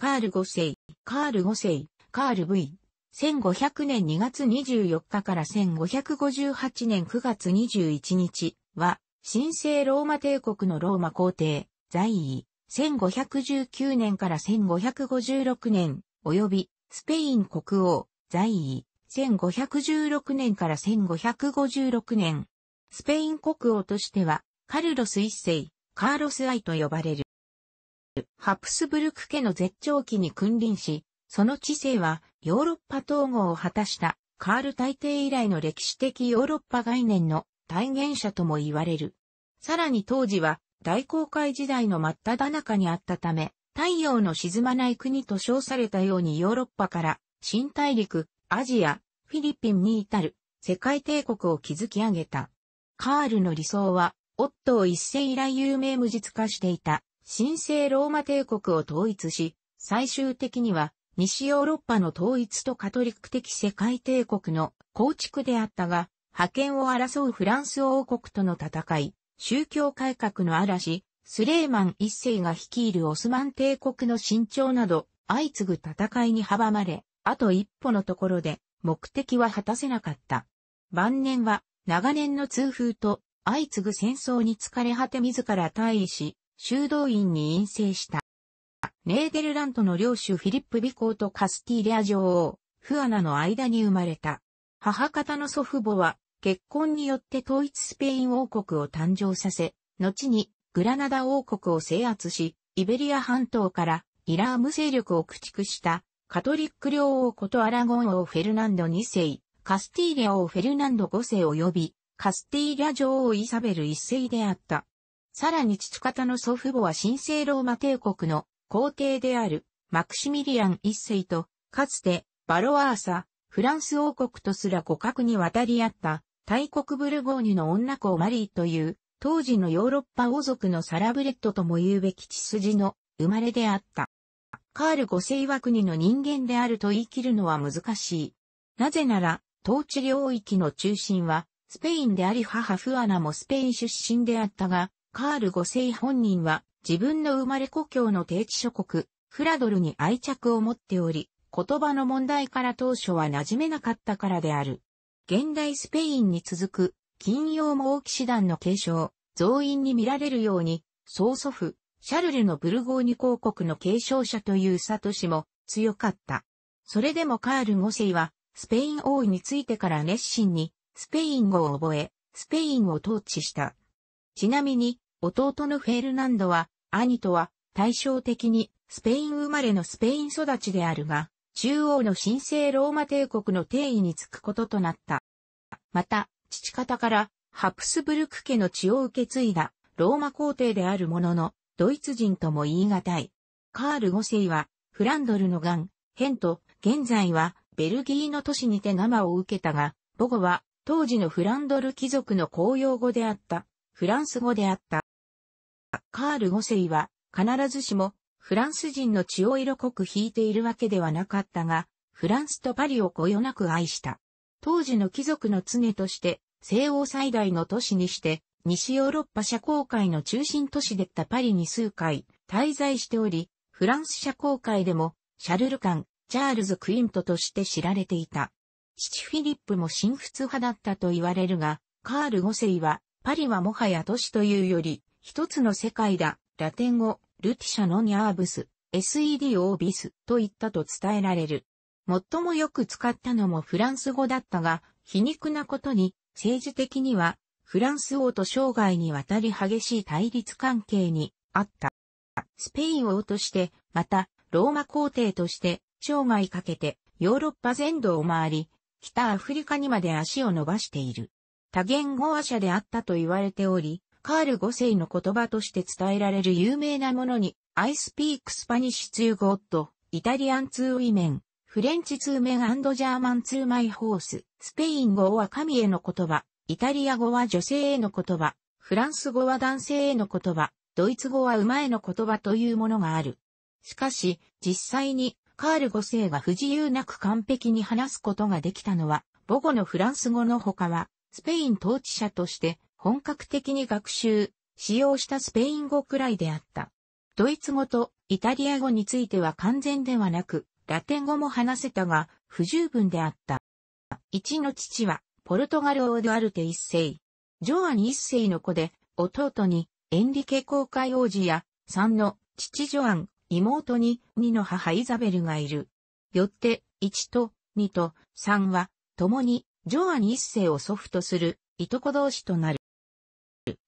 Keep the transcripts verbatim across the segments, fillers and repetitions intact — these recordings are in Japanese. カールご世、カールご世、カール ブイ、せんごひゃくねんにがつにじゅうよっかからせんごひゃくごじゅうはちねんくがつにじゅういちにちは、神聖ローマ帝国のローマ皇帝、在位、せんごひゃくじゅうきゅうねんからせんごひゃくごじゅうろくねん、及び、スペイン国王、在位、せんごひゃくじゅうろくねんからせんごひゃくごじゅうろくねん、スペイン国王としては、カルロスいっせい、カーロスIと呼ばれる。ハプスブルク家の絶頂期に君臨し、その治世はヨーロッパ統合を果たしたカール大帝以来の歴史的ヨーロッパ概念の体現者とも言われる。さらに当時は大航海時代の真っただ中にあったため、太陽の沈まない国と称されたようにヨーロッパから新大陸、アジア、フィリピンに至る世界帝国を築き上げた。カールの理想はオットー一世以来有名無実化していた神聖ローマ帝国を統一し、最終的には西ヨーロッパの統一とカトリック的世界帝国の構築であったが、覇権を争うフランス王国との戦い、宗教改革の嵐、スレーマン一世が率いるオスマン帝国の伸長など、相次ぐ戦いに阻まれ、あと一歩のところで目的は果たせなかった。晩年は長年の痛風と相次ぐ戦争に疲れ果て自ら退位し、修道院に院政した。ネーデルラントの領主フィリップ美公とカスティーリャ女王、フアナの間に生まれた。母方の祖父母は、結婚によって統一スペイン王国を誕生させ、後にグラナダ王国を制圧し、イベリア半島からイラーム勢力を駆逐したカトリック領王ことアラゴン王フェルナンドにせい、カスティーリャ王フェルナンドごせい及びカスティーリャ女王イサベルいっせいであった。さらに父方の祖父母は神聖ローマ帝国の皇帝であるマクシミリアンいっせいと、かつてバロアーサ、フランス王国とすら互角に渡り合った大国ブルゴーニュの女公マリーという、当時のヨーロッパ王族のサラブレッドとも言うべき血筋の生まれであった。カールごせいは国の人間であると言い切るのは難しい。なぜなら、統治領域の中心はスペインであり母フアナもスペイン出身であったが、カールごせい本人は自分の生まれ故郷の低地諸国、フラドルに愛着を持っており、言葉の問題から当初は馴染めなかったからである。現代スペインに続く、金曜も騎士団の継承、増員に見られるように、曽祖父、シャルルのブルゴーニュ公国の継承者というサトシも強かった。それでもカールごせいは、スペイン王位についてから熱心に、スペイン語を覚え、スペインを統治した。ちなみに、弟のフェルナンドは、兄とは対照的にスペイン生まれのスペイン育ちであるが、中央の神聖ローマ帝国の帝位につくこととなった。また、父方からハプスブルク家の血を受け継いだローマ皇帝であるものの、ドイツ人とも言い難い。カールごせいはフランドルのガン、ヘント、現在はベルギーの都市にて生を受けたが、母語は当時のフランドル貴族の公用語であった、フランス語であった。カールごせいは必ずしもフランス人の血を色濃く引いているわけではなかったが、フランスとパリをこよなく愛した。当時の貴族の常として西欧最大の都市にして西ヨーロッパ社交界の中心都市であったパリに数回滞在しており、フランス社交界でもシャルル・カン、チャールズ・クイントとして知られていた。父フィリップも神仏派だったと言われるが、カールごせいはパリはもはや都市というより、一つの世界だ、ラテン語、ルティシャノニアーブス、エスイーディー オービスと言ったと伝えられる。最もよく使ったのもフランス語だったが、皮肉なことに、政治的には、フランス王と生涯にわたり激しい対立関係にあった。スペイン王として、また、ローマ皇帝として、生涯かけて、ヨーロッパ全土を回り、北アフリカにまで足を伸ばしている。多言語話者であったと言われており、カールごせいの言葉として伝えられる有名なものに、I speak Spanish to God, Italian to women, French to men and German to my horse。スペイン語は神への言葉、イタリア語は女性への言葉、フランス語は男性への言葉、ドイツ語は馬への言葉というものがある。しかし、実際にカールごせいが不自由なく完璧に話すことができたのは、母語のフランス語の他は、スペイン統治者として、本格的に学習、使用したスペイン語くらいであった。ドイツ語とイタリア語については完全ではなく、ラテン語も話せたが、不十分であった。一の父は、ポルトガル王ドゥアルテ一世。ジョアニ一世の子で、弟に、エンリケ公会王子や、三の父ジョアン、妹に、二の母イザベルがいる。よって、一と、二と、三は、共に、ジョアニ一世を祖父とする、いとこ同士となる。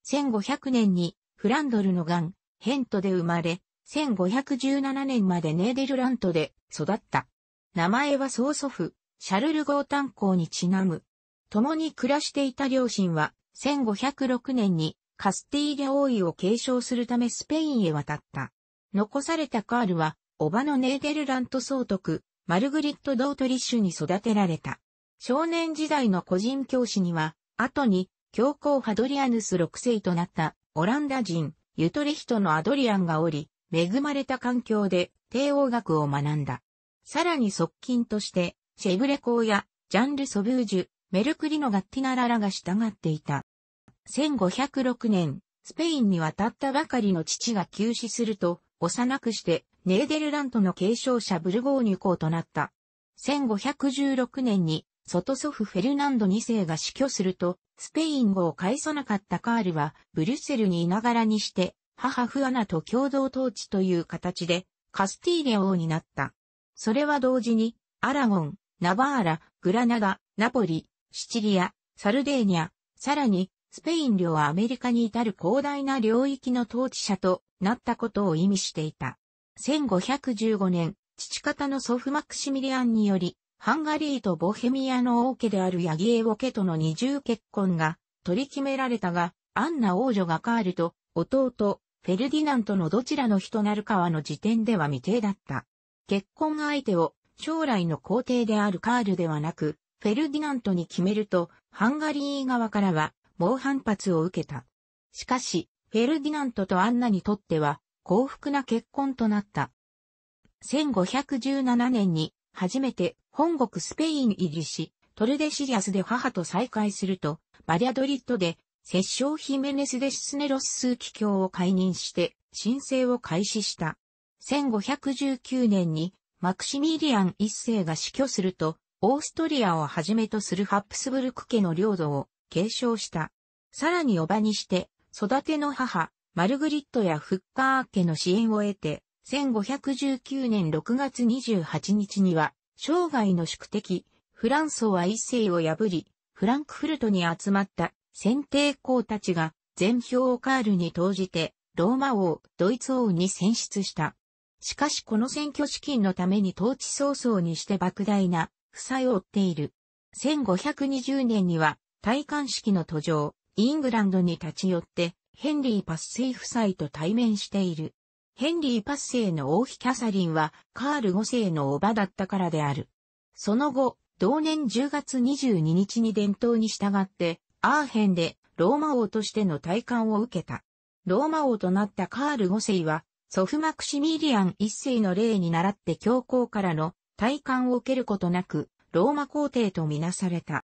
せんごひゃくねんに、フランドルのガン、ヘントで生まれ、せんごひゃくじゅうななねんまでネーデルラントで育った。名前は曽祖父、シャルル・ゴータン公にちなむ。共に暮らしていた両親は、せんごひゃくろくねんにカスティーリャ王位を継承するためスペインへ渡った。残されたカールは、叔母のネーデルラント総督、マルグリット・ドートリッシュに育てられた。少年時代の個人教師には、後に、教皇ハドリアヌスろくせいとなった、オランダ人、ユトレヒトのアドリアンがおり、恵まれた環境で帝王学を学んだ。さらに側近として、シェブレ公や、ジャンル・ソブージュ、メルクリノ・ガッティナラらが従っていた。せんごひゃくろくねん、スペインに渡ったばかりの父が急死すると、幼くして、ネーデルラントの継承者ブルゴーニュ公となった。せんごひゃくじゅうろくねんに、外祖父フェルナンドにせいが死去すると、スペイン語を介さなかったカールは、ブリュッセルにいながらにして、母フアナと共同統治という形で、カスティーリャ王になった。それは同時に、アラゴン、ナバーラ、グラナダ、ナポリ、シチリア、サルデーニャ、さらに、スペイン領はアメリカに至る広大な領域の統治者となったことを意味していた。せんごひゃくじゅうごねん、父方の祖父マクシミリアンにより、ハンガリーとボヘミアの王家であるヤギエウォ家との二重結婚が取り決められたが、アンナ王女がカールと弟、フェルディナントのどちらの人となるかはの時点では未定だった。結婚相手を将来の皇帝であるカールではなく、フェルディナントに決めると、ハンガリー側からは猛反発を受けた。しかし、フェルディナントとアンナにとっては幸福な結婚となった。せんごひゃくじゅうななねんに初めて本国スペイン入りし、トルデシリアスで母と再会すると、バリャドリッドで、摂政ヒメネスデシスネロス枢機卿を解任して、申請を開始した。せんごひゃくじゅうきゅうねんに、マクシミリアン一世が死去すると、オーストリアをはじめとするハプスブルク家の領土を継承した。さらに叔母にして、育ての母、マルグリットやフッカー家の支援を得て、せんごひゃくじゅうきゅうねんろくがつにじゅうはちにちには、生涯の宿敵、フランソワ一世を破り、フランクフルトに集まった選定公たちが、全票をカールに投じて、ローマ王、ドイツ王に選出した。しかしこの選挙資金のために統治早々にして莫大な、負債を負っている。せんごひゃくにじゅうねんには、戴冠式の途上、イングランドに立ち寄って、ヘンリー・パッセイ夫妻と対面している。ヘンリー・パッセイの王妃キャサリンはカールごせいの叔母だったからである。その後、同年じゅうがつにじゅうににちに伝統に従って、アーヘンでローマ王としての戴冠を受けた。ローマ王となったカールごせいは、祖父マクシミリアンいっせいの例に倣って教皇からの戴冠を受けることなく、ローマ皇帝とみなされた。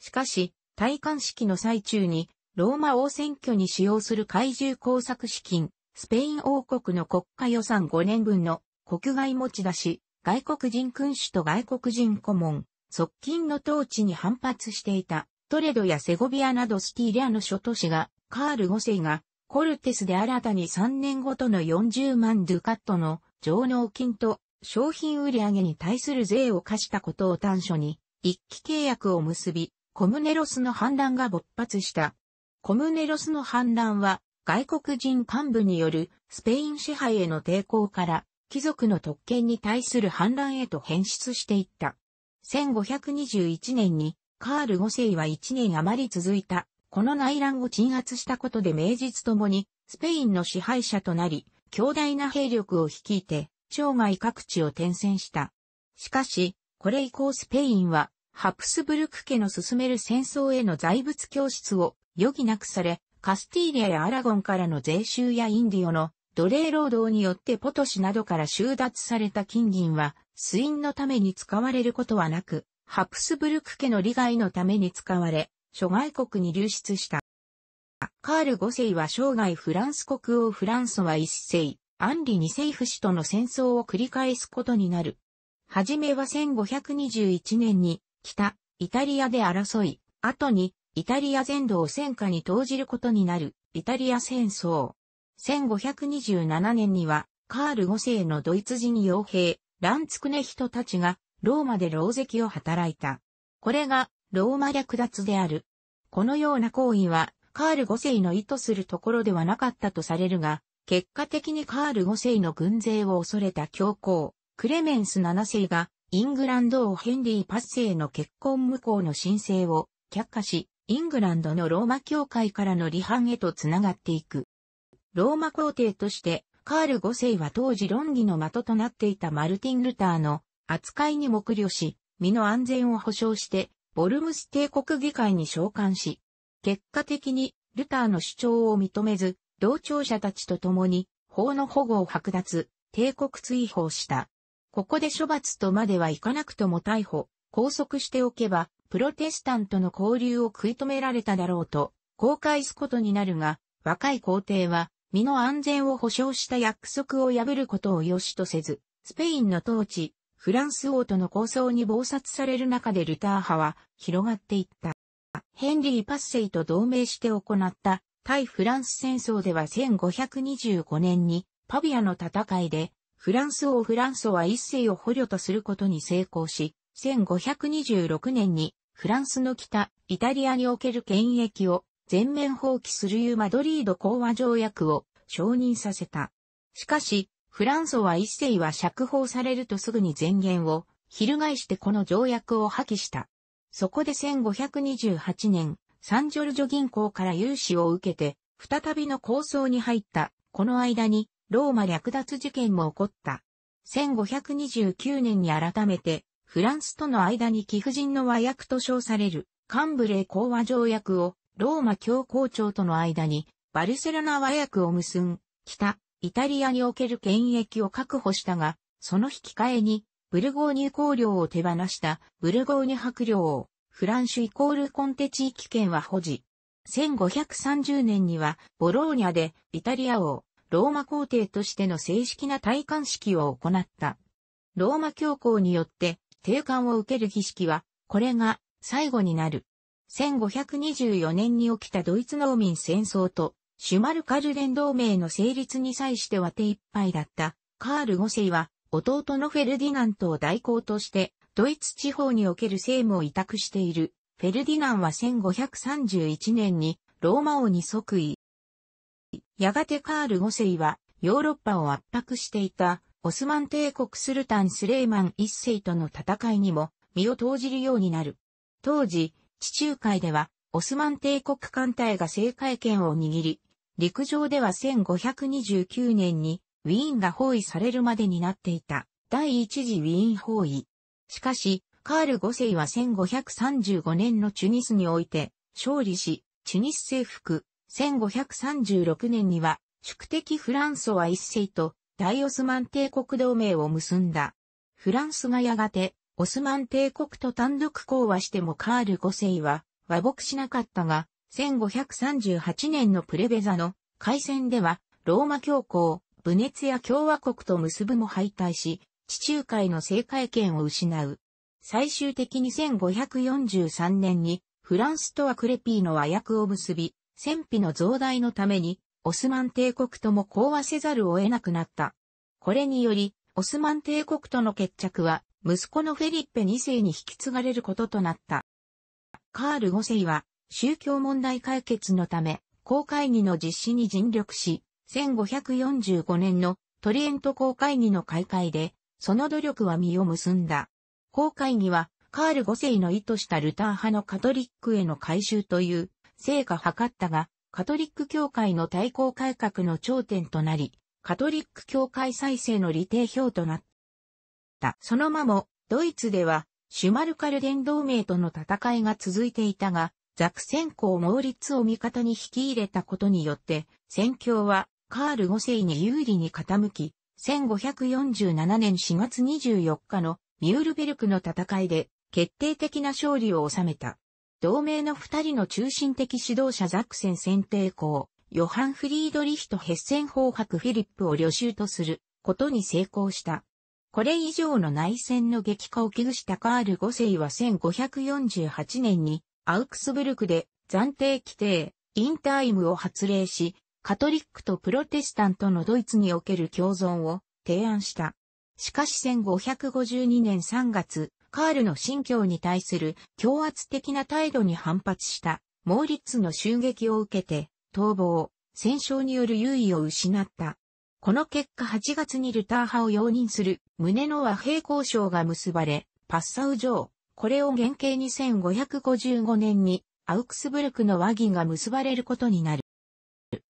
しかし、戴冠式の最中に、ローマ王選挙に使用する怪獣工作資金、スペイン王国の国家予算ごねんぶんの国外持ち出し、外国人君主と外国人顧問、側近の統治に反発していたトレドやセゴビアなどスティーリアの諸都市が、カールごせいがコルテスで新たにさんねんごとのよんじゅうまんドゥカットの上納金と商品売上に対する税を課したことを端緒に、一期契約を結び、コムネロスの反乱が勃発した。コムネロスの反乱は、外国人幹部によるスペイン支配への抵抗から貴族の特権に対する反乱へと変質していった。せんごひゃくにじゅういちねんにカールごせいはいちねん余り続いたこの内乱を鎮圧したことで名実ともにスペインの支配者となり強大な兵力を率いて生涯各地を転戦した。しかしこれ以降スペインはハプスブルク家の進める戦争への財物供出を余儀なくされカスティーリャやアラゴンからの税収やインディオの奴隷労働によってポトシなどから収奪された金銀は水運のために使われることはなく、ハプスブルク家の利害のために使われ、諸外国に流出した。カールごせいは生涯フランス国王フランソワ一世、安里二世父子との戦争を繰り返すことになる。はじめはせんごひゃくにじゅういちねんに北イタリアで争い、後にイタリア全土を戦火に投じることになるイタリア戦争。せんごひゃくにじゅうななねんにはカールごせいのドイツ人傭兵、ランツクネ人たちがローマで狼藉を働いた。これがローマ略奪である。このような行為はカールごせいの意図するところではなかったとされるが、結果的にカールごせいの軍勢を恐れた教皇、クレメンスななせいがイングランド王ヘンリーはちせいの結婚無効の申請を却下し、イングランドのローマ教会からの離反へとつながっていく。ローマ皇帝として、カールごせいは当時論議の的となっていたマルティン・ルターの扱いに黙慮し、身の安全を保障して、ボルムス帝国議会に召喚し、結果的にルターの主張を認めず、同調者たちと共に法の保護を剥奪、帝国追放した。ここで処罰とまではいかなくとも逮捕、拘束しておけば、プロテスタントの交流を食い止められただろうと、後悔すことになるが、若い皇帝は、身の安全を保障した約束を破ることを良しとせず、スペインの統治、フランス王との抗争に忙殺される中でルター派は広がっていった。ヘンリーはちせいと同盟して行った対フランス戦争ではせんごひゃくにじゅうごねんにパビアの戦いでフランス王フランソワいっせいを捕虜とすることに成功し、せんごひゃくにじゅうろくねんにフランスの北イタリアにおける権益を全面放棄するマドリード講和条約を承認させた。しかし、フランソワいっせいは釈放されるとすぐに前言を翻してこの条約を破棄した。そこでせんごひゃくにじゅうはちねん、サンジョルジョ銀行から融資を受けて、再びの抗争に入った。この間に、ローマ略奪事件も起こった。せんごひゃくにじゅうきゅうねんに改めて、フランスとの間に貴婦人の和約と称される、カンブレー講和条約を、ローマ教皇庁との間にバルセロナ和約を結ん、北イタリアにおける権益を確保したが、その引き換えにブルゴーニュ公領を手放したブルゴーニュ伯領をフランシュイコールコンテ地域圏は保持。せんごひゃくさんじゅうねんにはボローニャでイタリア王、ローマ皇帝としての正式な戴冠式を行った。ローマ教皇によって戴冠を受ける儀式は、これが最後になる。せんごひゃくにじゅうよねんに起きたドイツ農民戦争とシュマルカルデン同盟の成立に際しては手一杯だったカールごせいは弟のフェルディナントを代行としてドイツ地方における政務を委託している。フェルディナンはせんごひゃくさんじゅういちねんにローマ王に即位。やがてカールごせいはヨーロッパを圧迫していたオスマン帝国スルタンスレイマンいっせいとの戦いにも身を投じるようになる。当時、地中海では、オスマン帝国艦隊が制海権を握り、陸上ではせんごひゃくにじゅうきゅうねんにウィーンが包囲されるまでになっていた第一次ウィーン包囲。しかし、カールごせいはせんごひゃくさんじゅうごねんのチュニスにおいて勝利し、チュニス征服。せんごひゃくさんじゅうろくねんには、宿敵フランソワいっせいと大オスマン帝国同盟を結んだ。フランスがやがて、オスマン帝国と単独講和してもカールごせいは和睦しなかったが、せんごひゃくさんじゅうはちねんのプレヴェザの海戦では、ローマ教皇、ブネツィア共和国と結ぶも敗退し、地中海の制海権を失う。最終的にせんごひゃくよんじゅうさんねんに、フランスとアクレピーの和約を結び、戦費の増大のために、オスマン帝国とも講和せざるを得なくなった。これにより、オスマン帝国との決着は、息子のフェリッペにせいに引き継がれることとなった。カールごせいは宗教問題解決のため公会議の実施に尽力し、せんごひゃくよんじゅうごねんのトリエント公会議の開会で、その努力は実を結んだ。公会議はカールごせいの意図したルター派のカトリックへの改宗という成果を図ったが、カトリック教会の対抗改革の頂点となり、カトリック教会再生の利点表となった。その間も、ドイツでは、シュマルカルデン同盟との戦いが続いていたが、ザクセン公モーリッツを味方に引き入れたことによって、戦況はカールごせいに有利に傾き、せんごひゃくよんじゅうななねんしがつにじゅうよっかのミュールベルクの戦いで決定的な勝利を収めた。同盟の二人の中心的指導者ザクセン選定公、ヨハン・フリードリヒとヘッセンホー伯フィリップを領袖とすることに成功した。これ以上の内戦の激化を危惧したカールご世はせんごひゃくよんじゅうはちねんにアウクスブルクで暫定規定、インタイムを発令し、カトリックとプロテスタントのドイツにおける共存を提案した。しかしせんごひゃくごじゅうにねんさんがつ、カールの信教に対する強圧的な態度に反発したモーリッツの襲撃を受けて、逃亡、戦勝による優位を失った。この結果はちがつにルター派を容認する旨の和平交渉が結ばれ、パッサウ条、これを原型にせんごひゃくごじゅうごねんにアウクスブルクの和議が結ばれることになる。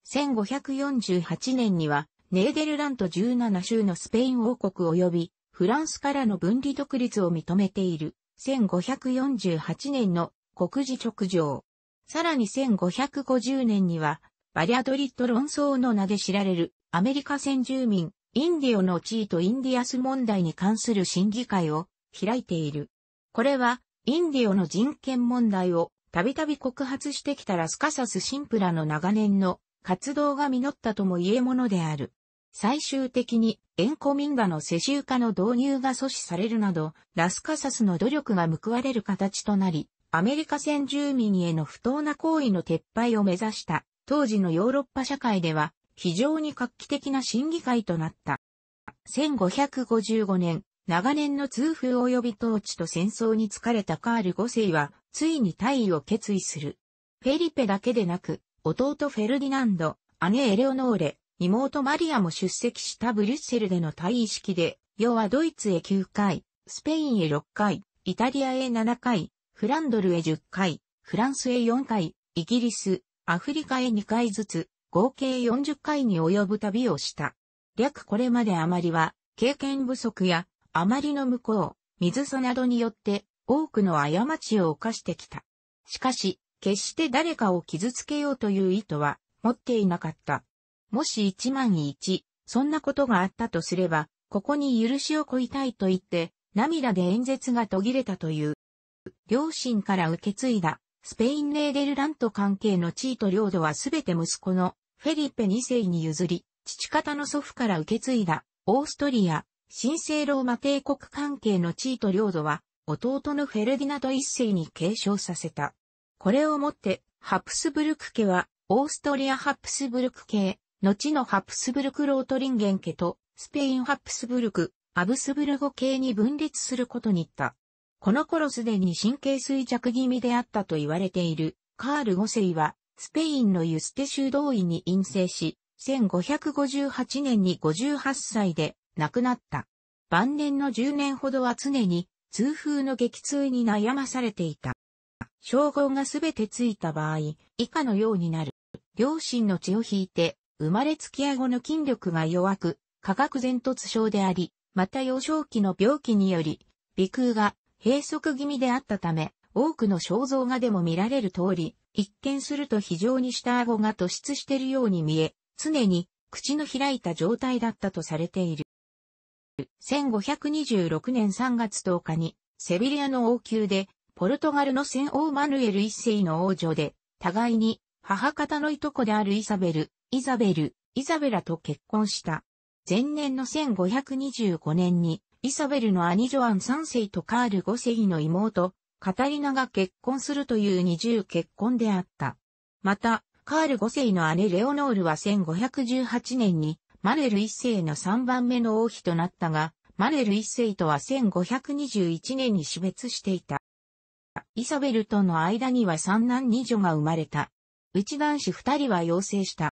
せんごひゃくよんじゅうはちねんにはネーデルラントじゅうななしゅうのスペイン王国及びフランスからの分離独立を認めているせんごひゃくよんじゅうはちねんの国事勅条。さらにせんごひゃくごじゅうねんにはバリアドリッド論争の名で知られるアメリカ先住民、インディオの地位とインディアス問題に関する審議会を開いている。これは、インディオの人権問題をたびたび告発してきたラスカサス神父らの長年の活動が実ったとも言えものである。最終的に、エンコミンダの世襲化の導入が阻止されるなど、ラスカサスの努力が報われる形となり、アメリカ先住民への不当な行為の撤廃を目指した、当時のヨーロッパ社会では、非常に画期的な審議会となった。せんごひゃくごじゅうごねん、長年の痛風及び統治と戦争に疲れたカールご世は、ついに退位を決意する。フェリペだけでなく、弟フェルディナンド、姉エレオノーレ、妹マリアも出席したブリュッセルでの退位式で、世はドイツへきゅうかい、スペインへろっかい、イタリアへななかい、フランドルへじゅっかい、フランスへよんかい、イギリス、アフリカへにかいずつ、合計よんじゅっかいに及ぶ旅をした。略これまであまりは、経験不足や、あまりの無効、水素などによって、多くの過ちを犯してきた。しかし、決して誰かを傷つけようという意図は、持っていなかった。もし一万一、そんなことがあったとすれば、ここに許しを請いたいと言って、涙で演説が途切れたという。両親から受け継いだ、スペインネーデルラント関係の地位と領土はすべて息子の、フェリペに世に譲り、父方の祖父から受け継いだ、オーストリア、神聖ローマ帝国関係の地位と領土は、弟のフェルディナンドいっ世に継承させた。これをもって、ハプスブルク家は、オーストリアハプスブルク系、後のハプスブルクロートリンゲン家と、スペインハプスブルク、アブスブルゴ系に分裂することになった。この頃すでに神経衰弱気味であったと言われている、カールご世は、スペインのユステ州同意に院政し、せんごひゃくごじゅうはちねんにごじゅうはっさいで亡くなった。晩年のじゅうねんほどは常に痛風の激痛に悩まされていた。称号がすべてついた場合、以下のようになる。両親の血を引いて、生まれつき顎の筋力が弱く、下顎前凸症であり、また幼少期の病気により、鼻腔が閉塞気味であったため、多くの肖像画でも見られる通り、一見すると非常に下顎が突出しているように見え、常に口の開いた状態だったとされている。せんごひゃくにじゅうろくねんさんがつとおかに、セビリアの王宮で、ポルトガルの先王マヌエルいっ世の王女で、互いに母方のいとこであるイサベル、イザベル、イザベラと結婚した。前年のせんごひゃくにじゅうごねんに、イサベルの兄ジョアンさん世とカールご世の妹、カタリナが結婚するという二重結婚であった。また、カールご世の姉レオノールはせんごひゃくじゅうはちねんにマヌエルいっ世のさんばんめの王妃となったが、マヌエルいっ世とはせんごひゃくにじゅういちねんに死別していた。イサベルとの間には三男二女が生まれた。うち男子二人は養成した。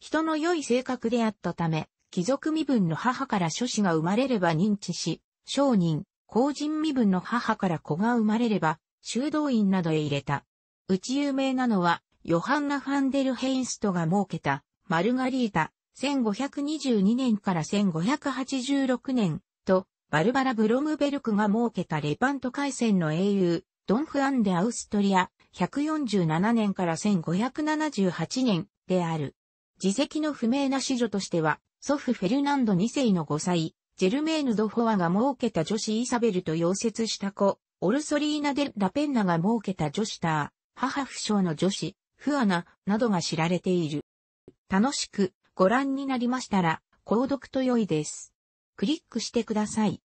人の良い性格であったため、貴族身分の母から諸子が生まれれば認知し、商人。公人身分の母から子が生まれれば、修道院などへ入れた。うち有名なのは、ヨハンナ・ファンデル・ヘインストが設けた、マルガリータ、せんごひゃくにじゅうにねんからせんごひゃくはちじゅうろくねん、と、バルバラ・ブロムベルクが設けたレパント海戦の英雄、ドン・フアン・デ・アウストリア、ひゃくよんじゅうななねんからせんごひゃくななじゅうはちねん、である。事跡の不明な子女としては、祖父フェルナンドに世のごさい。ジェルメーヌ・ド・フォアが設けた女子イサベルと溶接した子、オルソリーナ・デ・ラペンナが設けた女子ター、母不詳の女子、フアナ、などが知られている。楽しくご覧になりましたら購読と良いです。クリックしてください。